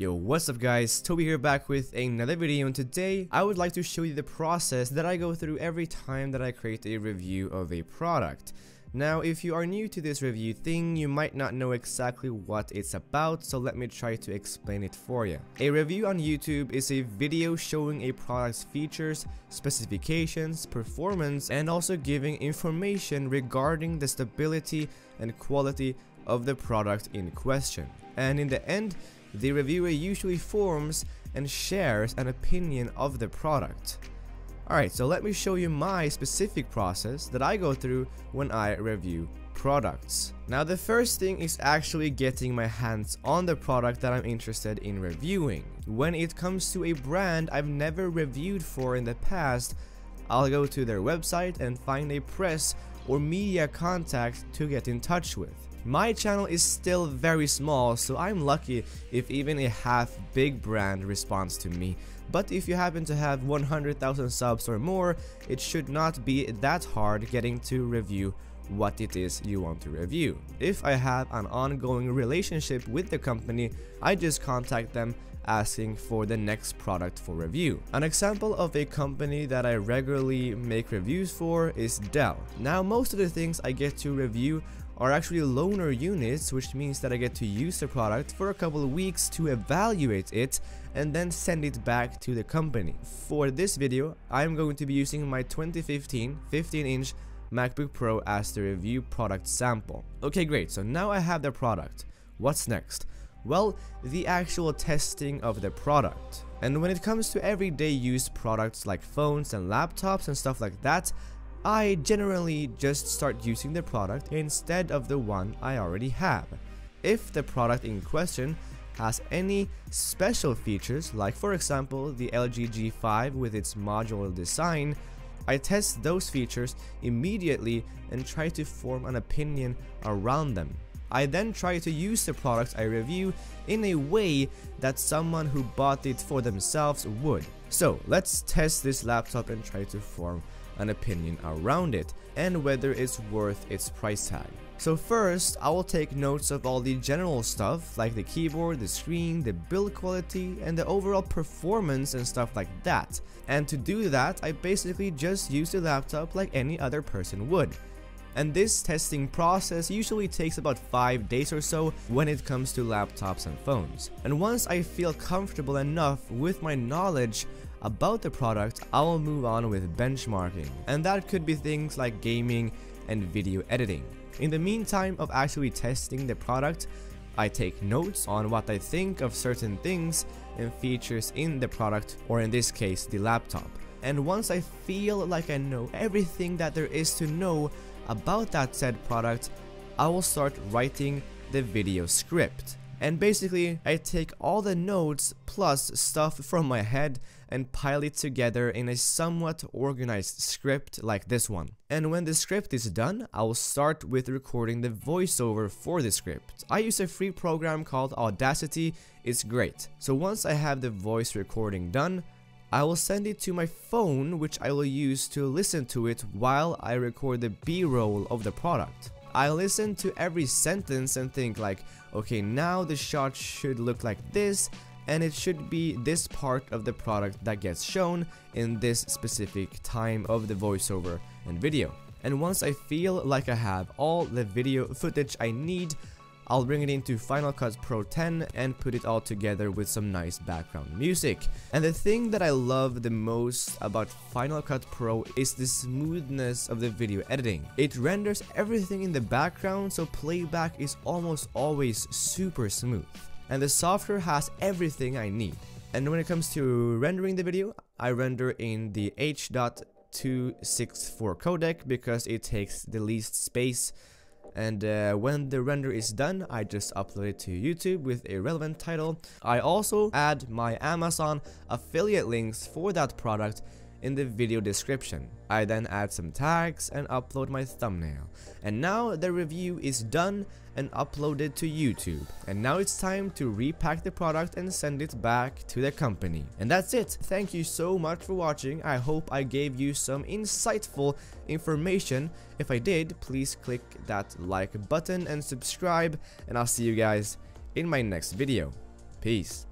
Yo, what's up guys, Toby here back with another video, and today I would like to show you the process that I go through every time that I create a review of a product. Now, if you are new to this review thing, you might not know exactly what it's about, so let me try to explain it for you. A review on YouTube is a video showing a product's features, specifications, performance, and also giving information regarding the stability and quality of the product in question. And in the end, the reviewer usually forms and shares an opinion of the product. Alright, so let me show you my specific process that I go through when I review products. Now, the first thing is actually getting my hands on the product that I'm interested in reviewing. When it comes to a brand I've never reviewed for in the past, I'll go to their website and find a press or media contact to get in touch with. My channel is still very small, so I'm lucky if even a half big brand responds to me. But if you happen to have 100,000 subs or more, it should not be that hard getting to review what it is you want to review. If I have an ongoing relationship with the company, I just contact them asking for the next product for review. An example of a company that I regularly make reviews for is Dell. Now, most of the things I get to review are actually loaner units, which means that I get to use the product for a couple of weeks to evaluate it and then send it back to the company. For this video, I'm going to be using my 2015 15-inch MacBook Pro as the review product sample. Okay, great, so now I have the product. What's next? Well, the actual testing of the product. And when it comes to everyday use products like phones and laptops and stuff like that, I generally just start using the product instead of the one I already have. If the product in question has any special features, like for example the LG G5 with its modular design, I test those features immediately and try to form an opinion around them. I then try to use the products I review in a way that someone who bought it for themselves would. So let's test this laptop and try to form an opinion around it and whether it's worth its price tag. So first, I will take notes of all the general stuff like the keyboard, the screen, the build quality, and the overall performance and stuff like that. And to do that, I basically just use the laptop like any other person would. And this testing process usually takes about 5 days or so when it comes to laptops and phones. And once I feel comfortable enough with my knowledge about the product, I will move on with benchmarking. And that could be things like gaming and video editing. In the meantime of actually testing the product, I take notes on what I think of certain things and features in the product, or in this case, the laptop. And once I feel like I know everything that there is to know about that said product, I will start writing the video script. And basically, I take all the notes plus stuff from my head and pile it together in a somewhat organized script like this one. And when the script is done, I will start with recording the voiceover for the script. I use a free program called Audacity. It's great. So once I have the voice recording done, I will send it to my phone, which I will use to listen to it while I record the B-roll of the product. I listen to every sentence and think like, okay, now the shot should look like this, and it should be this part of the product that gets shown in this specific time of the voiceover and video. And once I feel like I have all the video footage I need, I'll bring it into Final Cut Pro 10 and put it all together with some nice background music. And the thing that I love the most about Final Cut Pro is the smoothness of the video editing. It renders everything in the background, so playback is almost always super smooth. And the software has everything I need. And when it comes to rendering the video, I render in the H.264 codec because it takes the least space. And when the render is done, I just upload it to YouTube with a relevant title. I also add my Amazon affiliate links for that product in the video description. I then add some tags and upload my thumbnail. And now the review is done and uploaded to YouTube. And now it's time to repack the product and send it back to the company. And that's it. Thank you so much for watching. I hope I gave you some insightful information. If I did, please click that like button and subscribe. And I'll see you guys in my next video. Peace.